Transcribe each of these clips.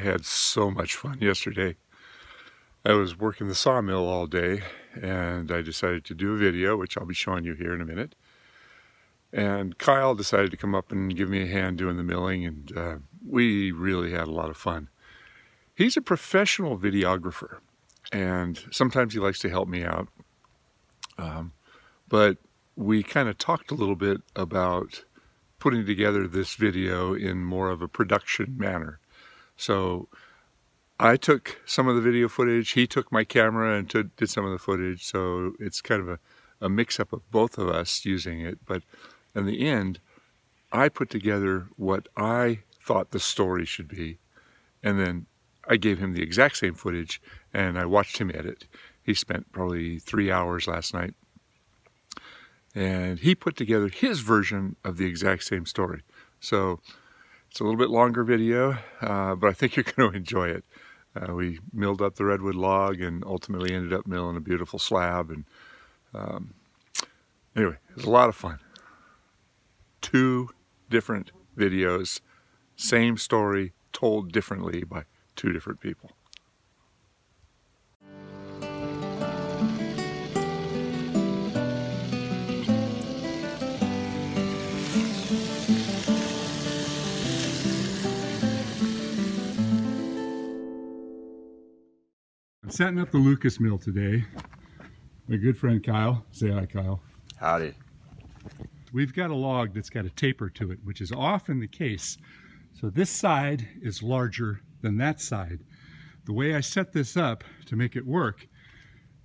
I had so much fun yesterday. I was working the sawmill all day, and I decided to do a video, which I'll be showing you here in a minute. And Kyle decided to come up and give me a hand doing the milling, and we really had a lot of fun. He's a professional videographer, and sometimes he likes to help me out. But we kind of talked a little bit about putting together this video in more of a production manner. So I took some of the video footage, he took my camera and did some of the footage, so it's kind of a mix-up of both of us using it. But in the end, I put together what I thought the story should be, and then I gave him the exact same footage, and I watched him edit. He spent probably 3 hours last night, and he put together his version of the exact same story. So it's a little bit longer video, but I think you're going to enjoy it. We milled up the redwood log and ultimately ended up milling a beautiful slab. And anyway, it was a lot of fun. 2 different videos, same story told differently by 2 different people. Setting up the Lucas mill today. My good friend Kyle. Say hi, Kyle. Howdy. We've got a log that's got a taper to it, which is often the case. So this side is larger than that side. The way I set this up to make it work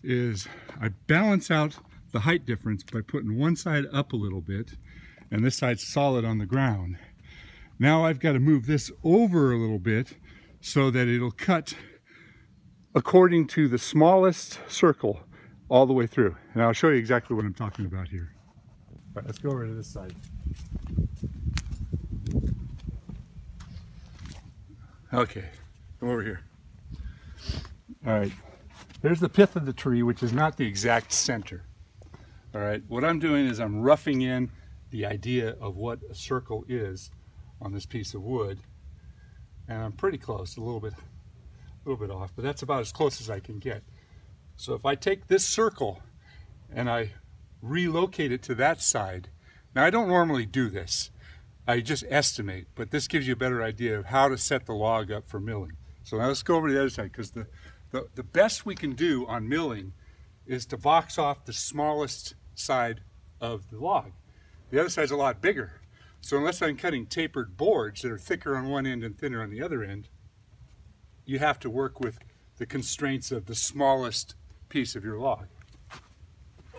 is I balance out the height difference by putting one side up a little bit, and this side's solid on the ground. Now I've got to move this over a little bit so that it'll cut according to the smallest circle all the way through. And I'll show you exactly what I'm talking about here. All right, let's go over to this side. Okay, come over here. All right, there's the pith of the tree, which is not the exact center. All right, what I'm doing is I'm roughing in the idea of what a circle is on this piece of wood. And I'm pretty close, a little bit off, but that's about as close as I can get. So if I take this circle and I relocate it to that side, now I don't normally do this, I just estimate, but this gives you a better idea of how to set the log up for milling. So now let's go over to the other side, because the best we can do on milling is to box off the smallest side of the log. The other side's a lot bigger, so unless I'm cutting tapered boards that are thicker on one end and thinner on the other end, you have to work with the constraints of the smallest piece of your log.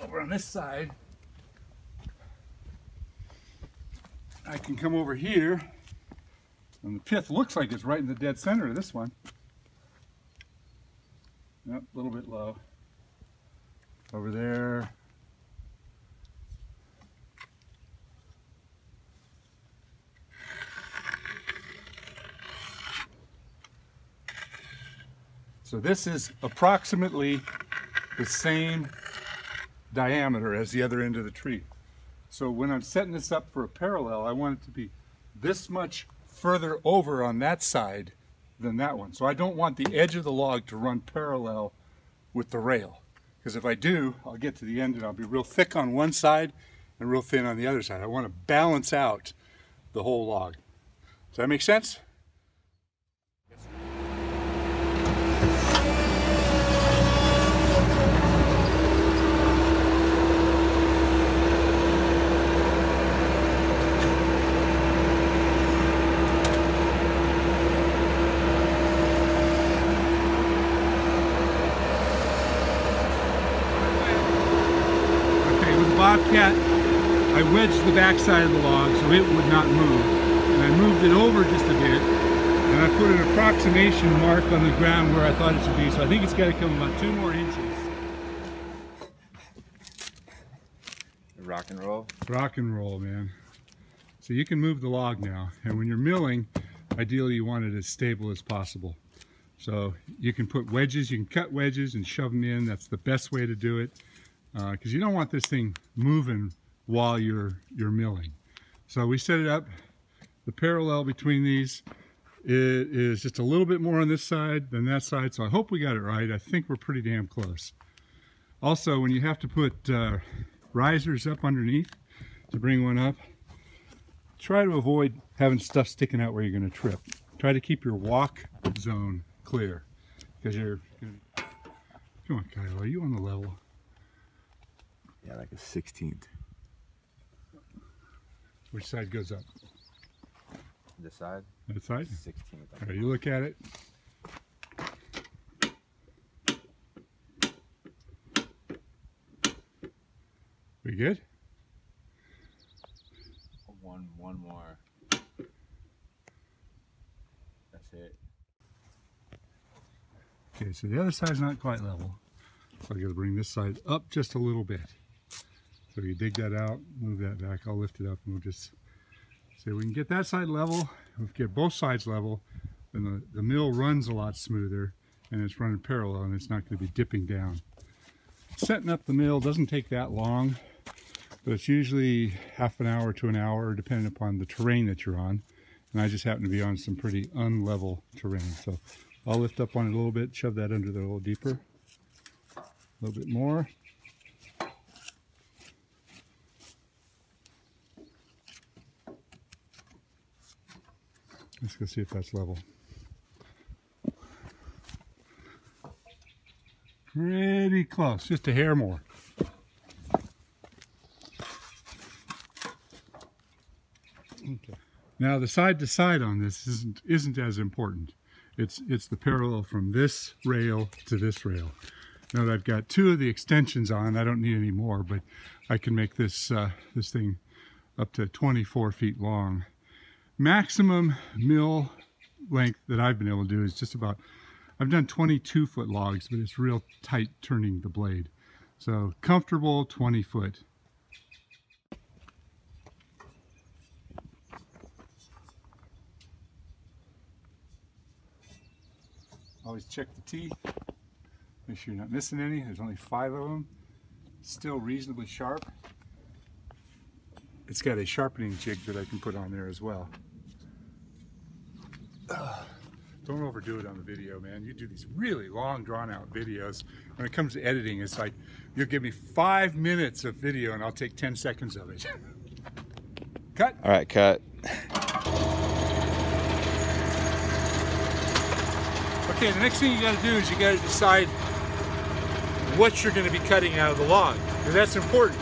Over on this side, I can come over here, and the pith looks like it's right in the dead center of this one. Nope, a little bit low. Over there. So this is approximately the same diameter as the other end of the tree. So when I'm setting this up for a parallel, I want it to be this much further over on that side than that one. So I don't want the edge of the log to run parallel with the rail, because if I do, I'll get to the end and I'll be real thick on one side and real thin on the other side. I want to balance out the whole log. Does that make sense? Bobcat, I wedged the backside of the log so it would not move, and I moved it over just a bit, and I put an approximation mark on the ground where I thought it should be, so I think it's got to come about 2 more inches. Rock and roll? Rock and roll, man. So you can move the log now, and when you're milling, ideally you want it as stable as possible. So you can put wedges, you can cut wedges and shove them in, that's the best way to do it. Because you don't want this thing moving while you're milling. So we set it up. The parallel between these It is just a little bit more on this side than that side, so I hope we got it right. I think we're pretty damn close. Also, when you have to put risers up underneath to bring one up, try to avoid having stuff sticking out where you're going to trip. Try to keep your walk zone clear, because you're going to... Come on, Kyle, are you on the level? Yeah, like a 16th. Which side goes up? This side. That side? 16th. All right, you look at it. We good? One more. That's it. Okay, so the other side's not quite level. So I gotta bring this side up just a little bit. So you dig that out, move that back, I'll lift it up and we'll just say we can get that side level, we get both sides level, then the mill runs a lot smoother and it's running parallel and it's not gonna be dipping down. Setting up the mill doesn't take that long, but it's usually half an hour to an hour depending upon the terrain that you're on. And I just happen to be on some pretty unlevel terrain. So I'll lift up on it a little bit, shove that under there a little deeper. A little bit more. Let's go see if that's level. Pretty close, just a hair more. Okay. Now the side to side on this isn't as important. It's the parallel from this rail to this rail. Now I've got two of the extensions on. I don't need any more, but I can make this this thing up to 24 feet long. Maximum mill length that I've been able to do is just about. I've done 22-foot logs, but it's real tight turning the blade. So comfortable 20-foot. Always check the teeth. Make sure you're not missing any. There's only 5 of them. Still reasonably sharp. It's got a sharpening jig that I can put on there as well. Don't overdo it on the video, man. You do these really long, drawn-out videos. When it comes to editing, it's like, you'll give me 5 minutes of video and I'll take 10 seconds of it. Cut. All right, cut. Okay, the next thing you gotta do is you gotta decide what you're gonna be cutting out of the log. And that's important,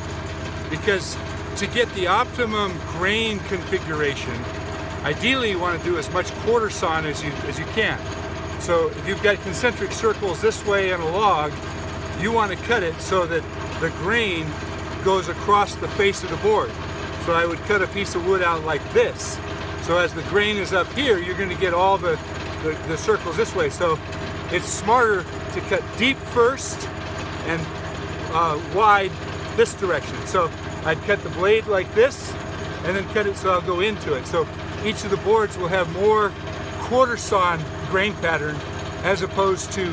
because to get the optimum grain configuration, ideally, you want to do as much quarter sawn as you can. So if you've got concentric circles this way on a log, you want to cut it so that the grain goes across the face of the board. So I would cut a piece of wood out like this. So as the grain is up here, you're going to get all the circles this way. So it's smarter to cut deep first and wide this direction. So I'd cut the blade like this and then cut it so I'll go into it. So each of the boards will have more quarter sawn grain pattern as opposed to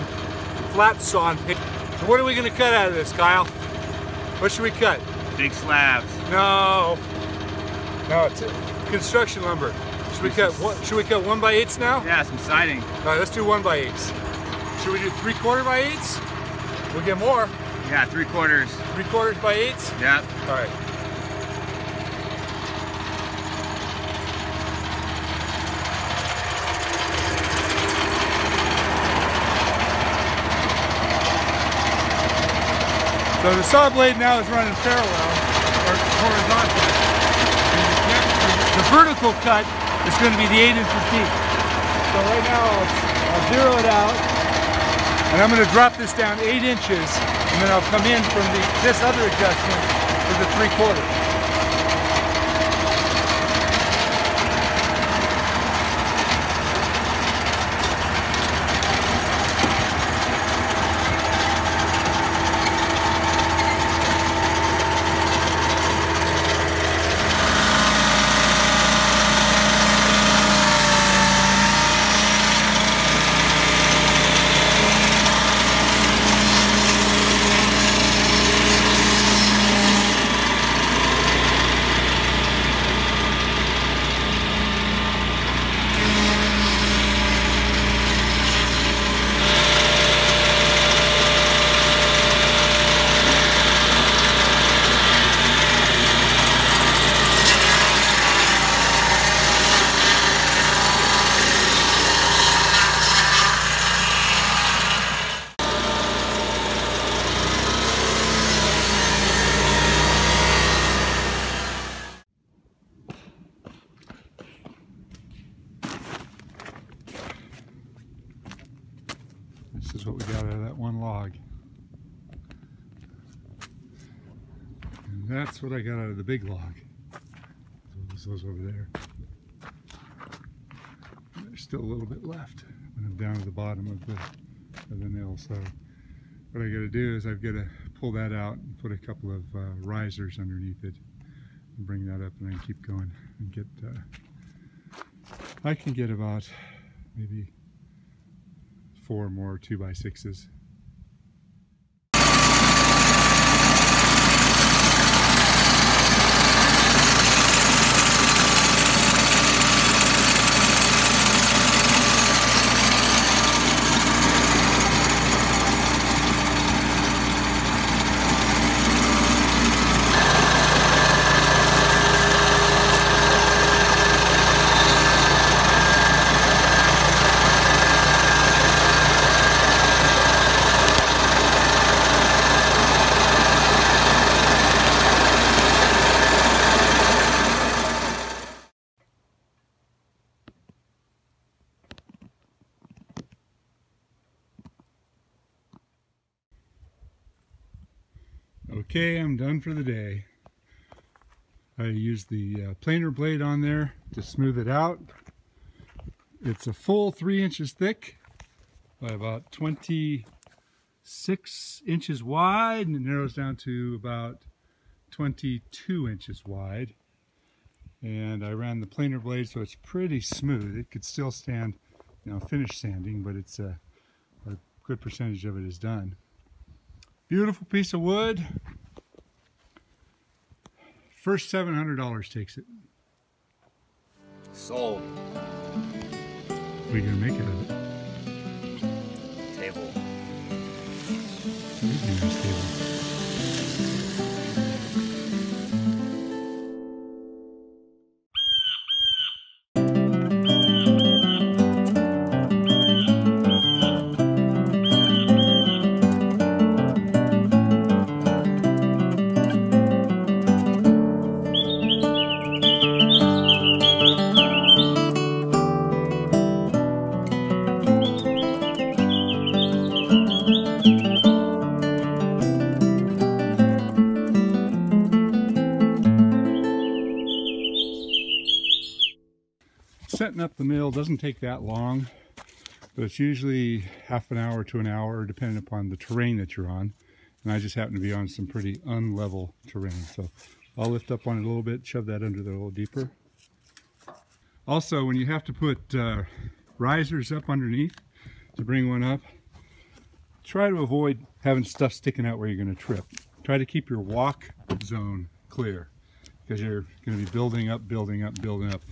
flat sawn. So what are we going to cut out of this, Kyle? What should we cut? Big slabs. No. No, it's construction lumber. Should we cut 1x8s now? Yeah, some siding. All right, let's do 1x8s. Should we do 3/4x8s? We'll get more. Yeah, 3/4. 3/4x8s? Yeah. All right. So the saw blade now is running parallel, or horizontal. The vertical cut is going to be the 8 inches deep. So right now I'll zero it out, and I'm going to drop this down 8 inches, and then I'll come in from this other adjustment to the 3/4. This is what we got out of that one log. And that's what I got out of the big log. Those over there. And there's still a little bit left when I'm down to the bottom of the nail. So what I got to do is I've got to pull that out and put a couple of risers underneath it and bring that up, and I can keep going and get I can get about maybe 4 more 2x6s. Okay, I'm done for the day. I used the planer blade on there to smooth it out. It's a full 3 inches thick by about 26 inches wide, and it narrows down to about 22 inches wide. And I ran the planer blade so it's pretty smooth. It could still stand, you know, finish sanding, but it's a good percentage of it is done. Beautiful piece of wood. First $700 takes it. Sold. What are you going to make out of it? Table. It would be a nice table. Setting up the mill doesn't take that long, but it's usually half an hour to an hour depending upon the terrain that you're on, and I just happen to be on some pretty unlevel terrain, so I'll lift up on it a little bit, shove that under there a little deeper. Also, when you have to put risers up underneath to bring one up, try to avoid having stuff sticking out where you're going to trip. Try to keep your walk zone clear, because you're going to be building up, building up, building up.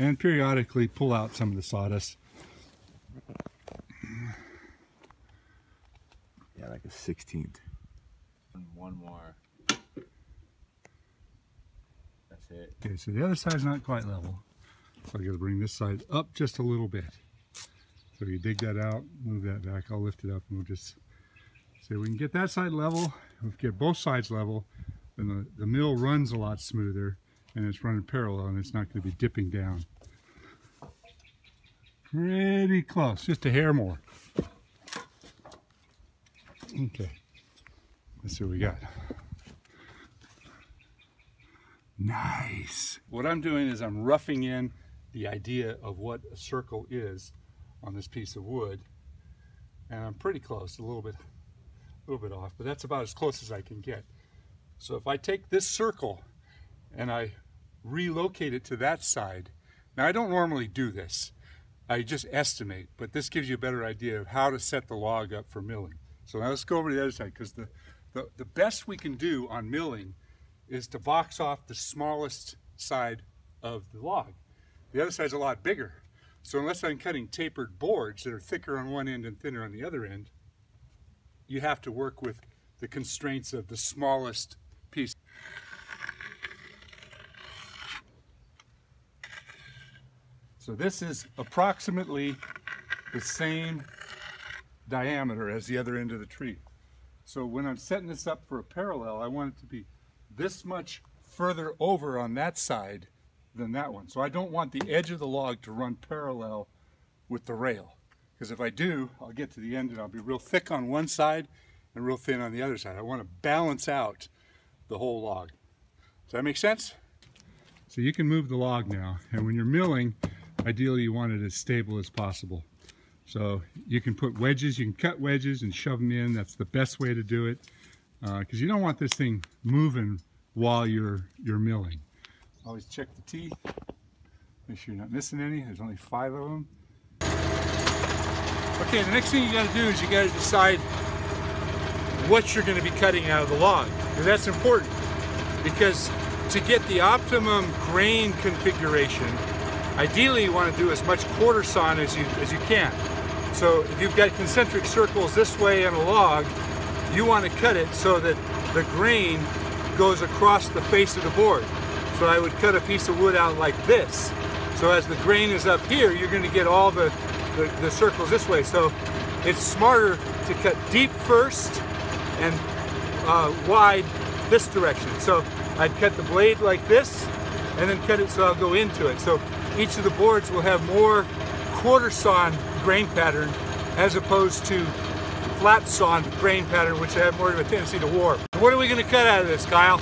And periodically pull out some of the sawdust. Yeah, like a 16th. One more. That's it. Okay, so the other side's not quite level. So I gotta bring this side up just a little bit. So you dig that out, move that back, I'll lift it up, and we'll just see if we can get that side level. If we get both sides level, then the mill runs a lot smoother. And it's running parallel, and it's not going to be dipping down. Pretty close, just a hair more. Okay, let's see what we got. Nice. What I'm doing is I'm roughing in the idea of what a circle is on this piece of wood, and I'm pretty close, a little bit off, but that's about as close as I can get. So if I take this circle and I relocate it to that side. Now, I don't normally do this. I just estimate, but this gives you a better idea of how to set the log up for milling. So now let's go over to the other side, because the best we can do on milling is to box off the smallest side of the log. The other side's a lot bigger. So unless I'm cutting tapered boards that are thicker on one end and thinner on the other end, you have to work with the constraints of the smallest piece. So this is approximately the same diameter as the other end of the tree. So when I'm setting this up for a parallel, I want it to be this much further over on that side than that one. So I don't want the edge of the log to run parallel with the rail, Because if I do, I'll get to the end and I'll be real thick on one side and real thin on the other side. I want to balance out the whole log. Does that make sense? So you can move the log now. And when you're milling, ideally you want it as stable as possible. So you can put wedges, you can cut wedges and shove them in. That's the best way to do it. Because you don't want this thing moving while you're milling. Always check the teeth. Make sure you're not missing any. There's only 5 of them. Okay, the next thing you gotta do is you gotta decide what you're gonna be cutting out of the log. And that's important because to get the optimum grain configuration, ideally you wanna do as much quarter sawn as you can. So if you've got concentric circles this way on a log, you wanna cut it so that the grain goes across the face of the board. So I would cut a piece of wood out like this. So as the grain is up here, you're gonna get all the circles this way. So it's smarter to cut deep first and wide this direction. So I'd cut the blade like this and then cut it so I'll go into it. So each of the boards will have more quarter sawn grain pattern as opposed to flat sawn grain pattern, which have more of a tendency to warp. What are we gonna cut out of this, Kyle?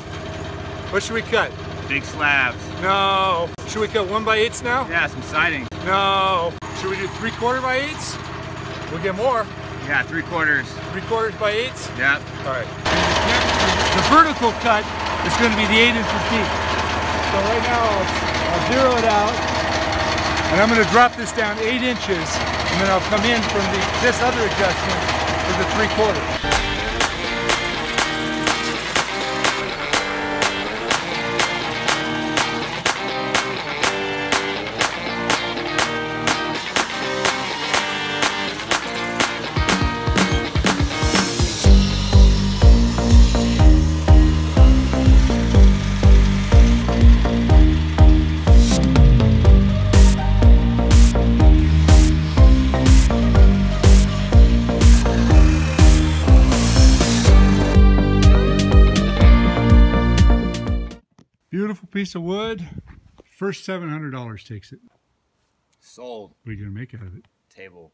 What should we cut? Big slabs. No. Should we cut 1x8s now? Yeah, some siding. No. Should we do 3/4 by 8s? We'll get more. Yeah, 3/4. 3/4 by 8s? Yeah. All right. The vertical cut is going to be the 8 inches deep. So right now I'll zero it out, and I'm going to drop this down 8 inches, and then I'll come in from this other adjustment to the 3/4. Beautiful piece of wood. First $700 takes it. Sold. What are you going to make out of it? Table.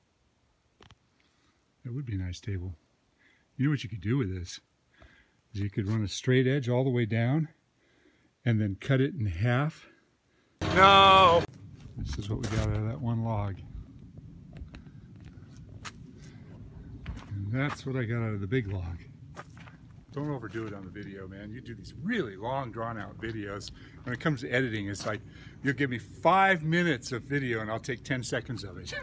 That would be a nice table. You know what you could do with this? Is you could run a straight edge all the way down and then cut it in half. No! This is what we got out of that one log. And that's what I got out of the big log. Don't overdo it on the video, man. You do these really long, drawn-out videos. When it comes to editing, it's like, you'll give me 5 minutes of video and I'll take 10 seconds of it.